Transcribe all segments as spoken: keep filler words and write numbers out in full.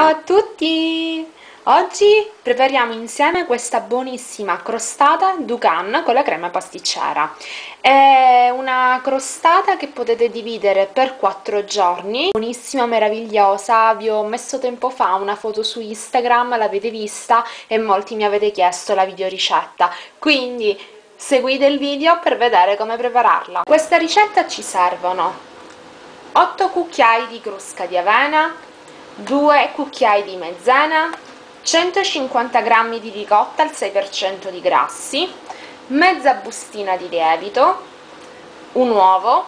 Ciao a tutti! Oggi prepariamo insieme questa buonissima crostata Dukan con la crema pasticcera. È una crostata che potete dividere per quattro giorni, buonissima, meravigliosa. Vi ho messo tempo fa una foto su Instagram, l'avete vista e molti mi avete chiesto la videoricetta, quindi seguite il video per vedere come prepararla. Questa ricetta ci servono otto cucchiai di crusca di avena, due cucchiai di mezzena, centocinquanta grammi di ricotta al sei per cento di grassi, mezza bustina di lievito, un uovo,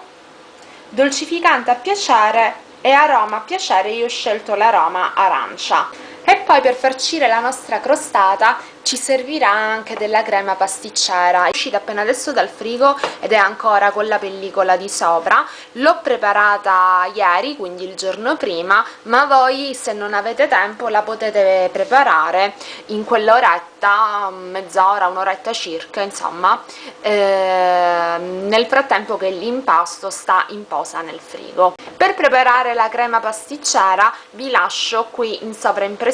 dolcificante a piacere e aroma a piacere. Io ho scelto l'aroma arancia. E poi per farcire la nostra crostata ci servirà anche della crema pasticcera. È uscita appena adesso dal frigo ed è ancora con la pellicola di sopra. L'ho preparata ieri, quindi il giorno prima, ma voi se non avete tempo la potete preparare in quell'oretta, mezz'ora, un'oretta circa, insomma, eh, nel frattempo che l'impasto sta in posa nel frigo. Per preparare la crema pasticcera vi lascio qui in sovraimpressione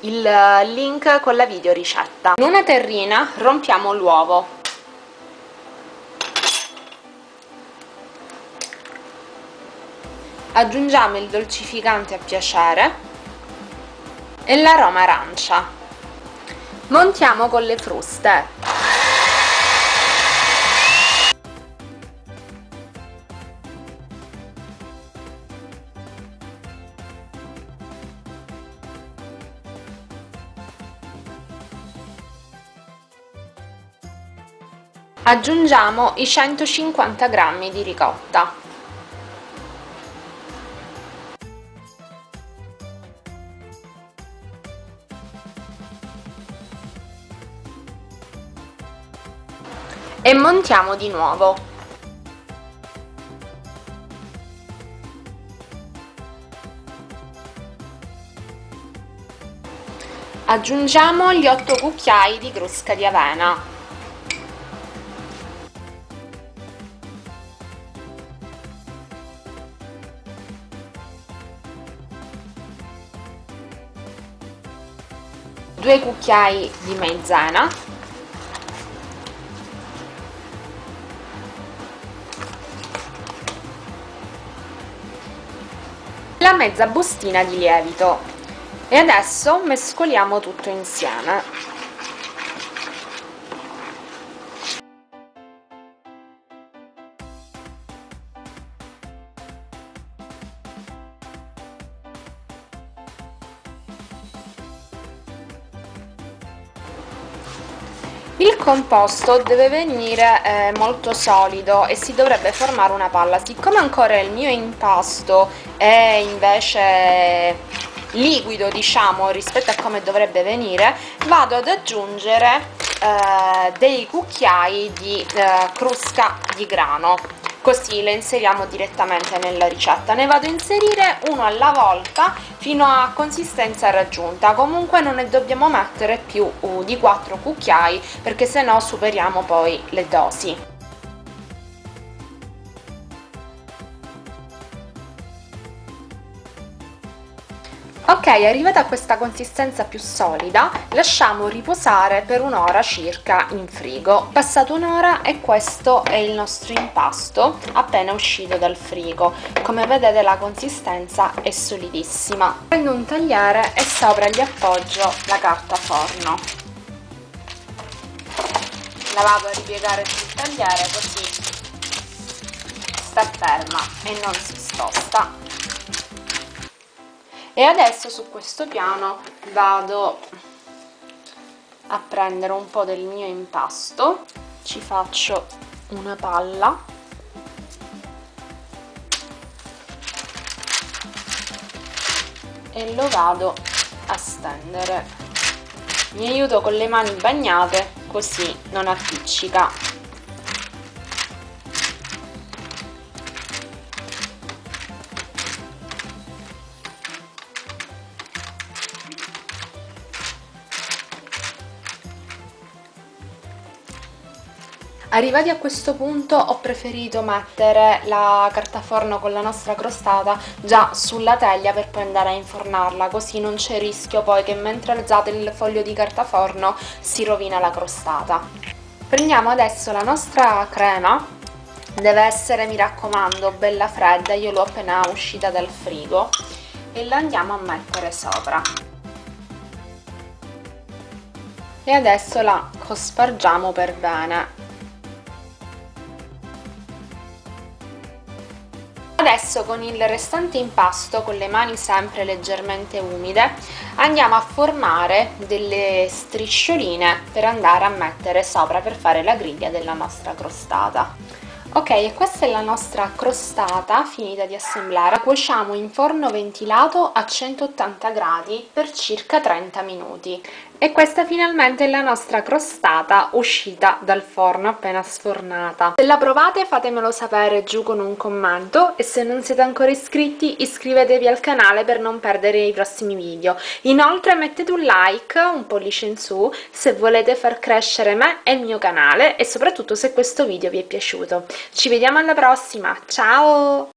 il link con la video ricetta. In una terrina rompiamo l'uovo, aggiungiamo il dolcificante a piacere e l'aroma arancia, montiamo con le fruste. Aggiungiamo i centocinquanta grammi di ricotta. E montiamo di nuovo. Aggiungiamo gli otto cucchiai di crusca di avena. due cucchiai di mezzena, la mezza bustina di lievito e adesso mescoliamo tutto insieme. Il composto deve venire eh, molto solido e si dovrebbe formare una palla. Siccome ancora il mio impasto è invece liquido, diciamo, rispetto a come dovrebbe venire, vado ad aggiungere eh, dei cucchiai di eh, crusca di grano, così le inseriamo direttamente nella ricetta. Ne vado a inserire uno alla volta fino a consistenza raggiunta. Comunque non ne dobbiamo mettere più di quattro cucchiai, perché sennò superiamo poi le dosi. Ok, arrivata a questa consistenza più solida, lasciamo riposare per un'ora circa in frigo. Passata un'ora e questo è il nostro impasto appena uscito dal frigo. Come vedete la consistenza è solidissima. Prendo un tagliere e sopra gli appoggio la carta forno. La vado a ripiegare sul tagliere così sta ferma e non si sposta. E adesso su questo piano vado a prendere un po' del mio impasto, ci faccio una palla e lo vado a stendere. Mi aiuto con le mani bagnate così non appiccica. Arrivati a questo punto ho preferito mettere la carta forno con la nostra crostata già sulla teglia per poi andare a infornarla, così non c'è rischio poi che mentre alzate il foglio di carta forno si rovina la crostata. Prendiamo adesso la nostra crema, deve essere, mi raccomando, bella fredda, io l'ho appena uscita dal frigo, e la andiamo a mettere sopra. E adesso la cospargiamo per bene. Adesso con il restante impasto, con le mani sempre leggermente umide, andiamo a formare delle striscioline per andare a mettere sopra per fare la griglia della nostra crostata. Ok, e questa è la nostra crostata finita di assemblare. Cuociamo in forno ventilato a centottanta gradi per circa trenta minuti. E questa finalmente è la nostra crostata uscita dal forno appena sfornata. Se la provate fatemelo sapere giù con un commento, e se non siete ancora iscritti iscrivetevi al canale per non perdere i prossimi video. Inoltre mettete un like, un pollice in su, se volete far crescere me e il mio canale, e soprattutto se questo video vi è piaciuto. Ci vediamo alla prossima, ciao!